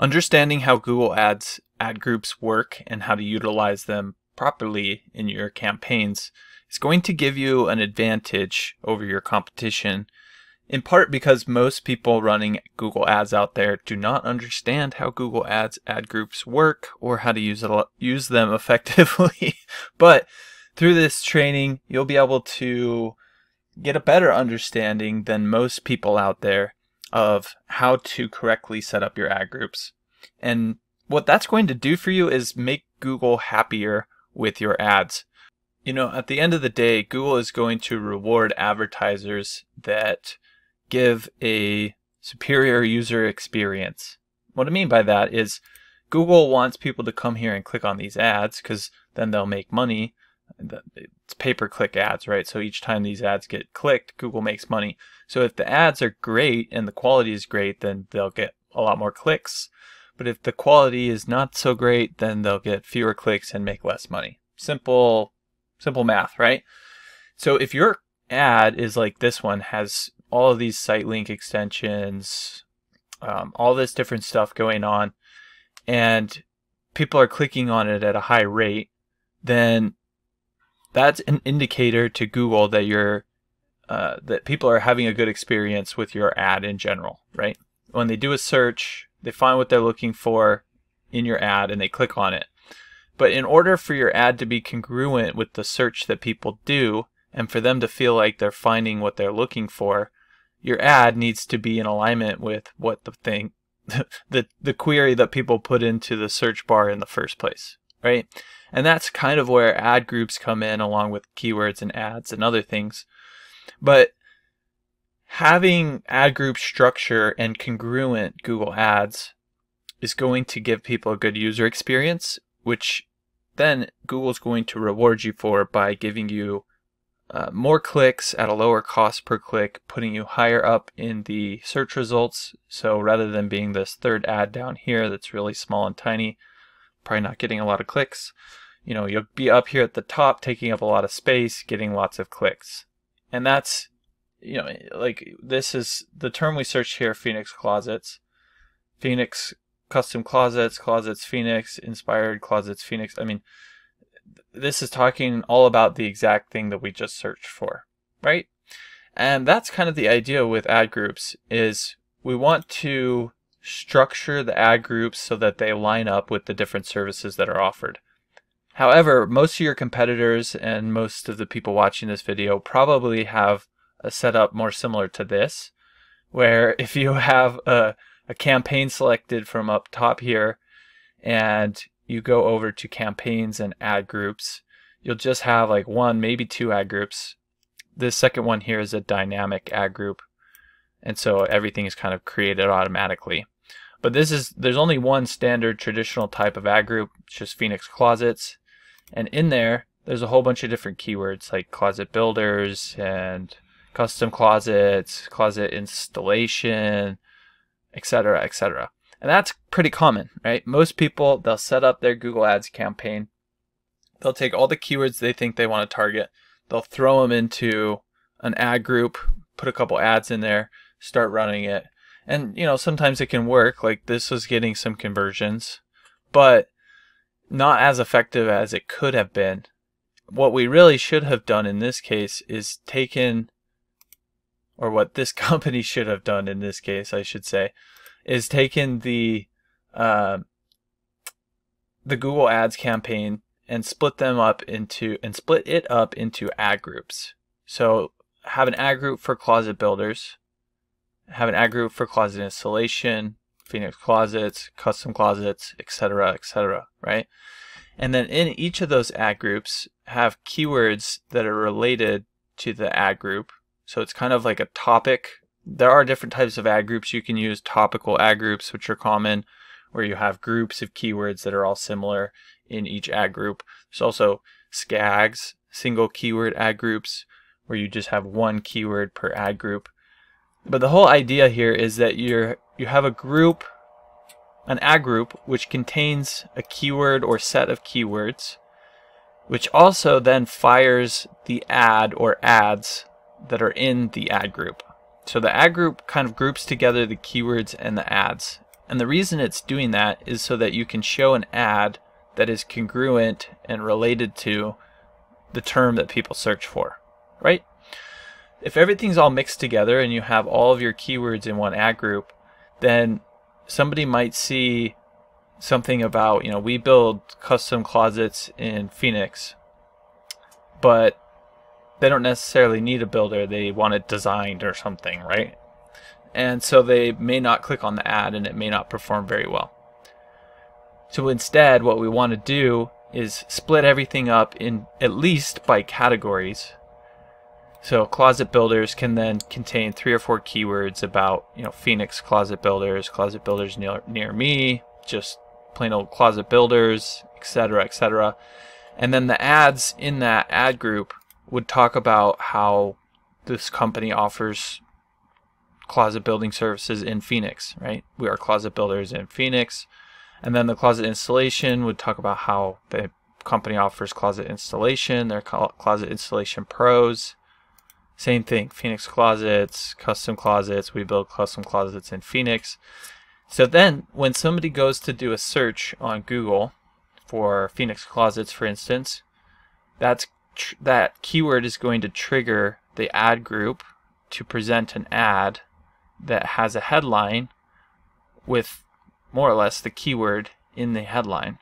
Understanding how Google Ads ad groups work and how to utilize them properly in your campaigns is going to give you an advantage over your competition, in part because most people running Google Ads out there do not understand how Google Ads ad groups work or how to use them effectively. But through this training, you'll be able to get a better understanding than most people out there of how to correctly set up your ad groups. And what that's going to do for you is make Google happier with your ads. You know, at the end of the day, Google is going to reward advertisers that give a superior user experience. What I mean by that is Google wants people to come here and click on these ads because then they'll make money. It's pay-per-click ads, right? So each time these ads get clicked, Google makes money. So if the ads are great and the quality is great, then they'll get a lot more clicks. But if the quality is not so great, then they'll get fewer clicks and make less money. Simple math, right? So if your ad is like this one, has all of these site link extensions, all this different stuff going on, and people are clicking on it at a high rate, then that's an indicator to Google that you're that people are having a good experience with your ad in general, right? When they do a search, they find what they're looking for in your ad and they click on it. But in order for your ad to be congruent with the search that people do and for them to feel like they're finding what they're looking for, your ad needs to be in alignment with what the thing the query that people put into the search bar in the first place, right? And that's kind of where ad groups come in, along with keywords and ads and other things. But having ad group structure and congruent Google Ads is going to give people a good user experience, which then Google's going to reward you for by giving you more clicks at a lower cost per click, putting you higher up in the search results. So rather than being this third ad down here that's really small and tiny, probably not getting a lot of clicks, you know, you'll be up here at the top, taking up a lot of space, getting lots of clicks. And that's, you know, like, this is the term we searched here: Phoenix Closets, Phoenix Custom Closets, Closets Phoenix, Inspired Closets Phoenix. I mean, this is talking all about the exact thing that we just searched for, right? And that's kind of the idea with ad groups, is we want to structure the ad groups so that they line up with the different services that are offered. However, most of your competitors and most of the people watching this video probably have a setup more similar to this, where if you have a campaign selected from up top here and you go over to campaigns and ad groups, you'll just have like one, maybe two ad groups. This second one here is a dynamic ad group, and so everything is kind of created automatically. But this is, there's only one standard traditional type of ad group, it's just Phoenix Closets. And in there, there's a whole bunch of different keywords like closet builders and custom closets, closet installation, etc., etc. And that's pretty common, right? Most people, they'll set up their Google Ads campaign. They'll take all the keywords they think they want to target. They'll throw them into an ad group, put a couple ads in there, start running it. And, you know, sometimes it can work, like this was getting some conversions, but not as effective as it could have been. What we really should have done in this case is taken, or what this company should have done in this case, I should say, is taken the Google Ads campaign and split it up into ad groups. So have an ad group for closet builders, have an ad group for closet installation, Phoenix Closets, custom closets, etc., etc., right? And then in each of those ad groups have keywords that are related to the ad group. So it's kind of like a topic. There are different types of ad groups you can use, topical ad groups, which are common, where you have groups of keywords that are all similar in each ad group. There's also SKAGs, single keyword ad groups, where you just have one keyword per ad group. But the whole idea here is that you have a group, an ad group, which contains a keyword or set of keywords, which also then fires the ad or ads that are in the ad group. So the ad group kind of groups together the keywords and the ads And the reason it's doing that is so that you can show an ad that is congruent and related to the term that people search for, right? If everything's all mixed together and you have all of your keywords in one ad group, then somebody might see something about, you know, we build custom closets in Phoenix, but they don't necessarily need a builder. They want it designed or something, right? And so they may not click on the ad and it may not perform very well. So instead, what we want to do is split everything up in at least by categories. So closet builders can then contain 3 or 4 keywords about, you know, Phoenix closet builders near me, just plain old closet builders, etc., etc. And then the ads in that ad group would talk about how this company offers closet building services in Phoenix, right? We are closet builders in Phoenix. And then the closet installation would talk about how the company offers closet installation, their closet installation pros. Same thing, Phoenix closets, custom closets, we build custom closets in Phoenix. So then when somebody goes to do a search on Google for Phoenix closets, for instance, that keyword is going to trigger the ad group to present an ad that has a headline with more or less the keyword in the headline.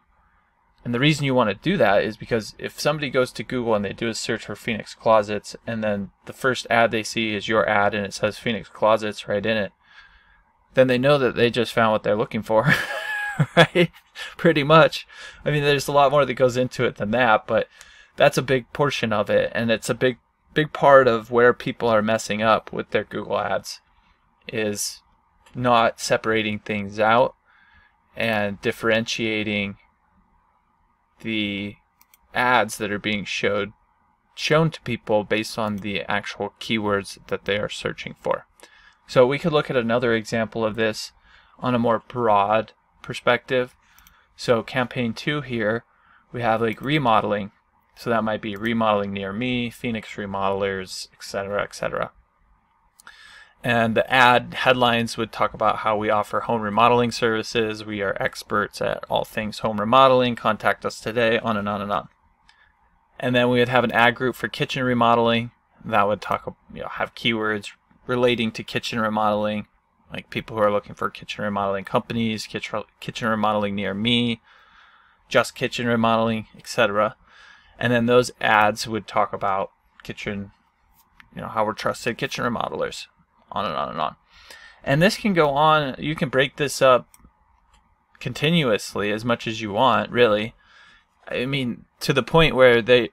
And the reason you want to do that is because if somebody goes to Google and they do a search for Phoenix closets, and then the first ad they see is your ad and it says Phoenix closets right in it, then they know that they just found what they're looking for, right? Pretty much. I mean, there's a lot more that goes into it than that, but that's a big portion of it. And it's a big part of where people are messing up with their Google ads is not separating things out and differentiating the ads that are being shown to people based on the actual keywords that they are searching for. So we could look at another example of this on a more broad perspective. So campaign 2 here, we have like remodeling. So that might be remodeling near me, Phoenix remodelers, etc., etc. And the ad headlines would talk about how we offer home remodeling services. We are experts at all things home remodeling. Contact us today, on and on and on. And then we would have an ad group for kitchen remodeling. That would talk, you know, have keywords relating to kitchen remodeling, like people who are looking for kitchen remodeling companies, kitchen remodeling near me, just kitchen remodeling, etc. And then those ads would talk about kitchen, you know, how we're trusted kitchen remodelers. On and on and on. And this can go on. You can break this up continuously as much as you want, really. I mean, to the point where there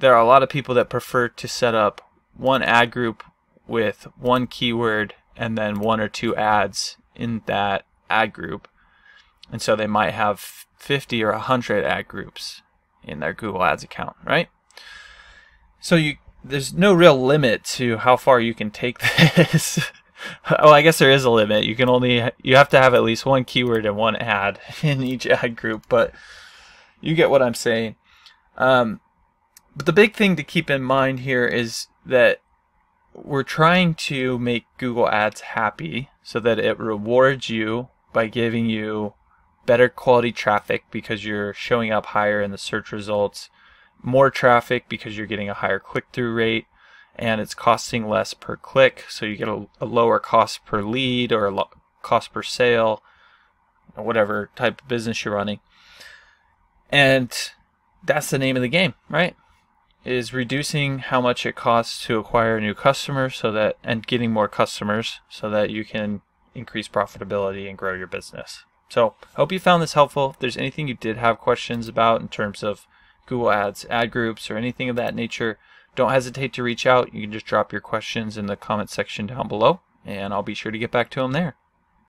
are a lot of people that prefer to set up one ad group with one keyword and then 1 or 2 ads in that ad group. And so they might have 50 or 100 ad groups in their Google Ads account, right? So there's no real limit to how far you can take this. Well, I guess there is a limit. You have to have at least one keyword and one ad in each ad group, but you get what I'm saying. But the big thing to keep in mind here is that we're trying to make Google Ads happy so that it rewards you by giving you better quality traffic because you're showing up higher in the search results, more traffic because you're getting a higher click-through rate, and it's costing less per click, so you get a lower cost per lead or a cost per sale, or whatever type of business you're running. And that's the name of the game, right? Is reducing how much it costs to acquire a new customer and getting more customers so that you can increase profitability and grow your business. So I hope you found this helpful. If there's anything you did have questions about in terms of Google Ads, ad groups, or anything of that nature, don't hesitate to reach out. You can just drop your questions in the comment section down below, and I'll be sure to get back to them there.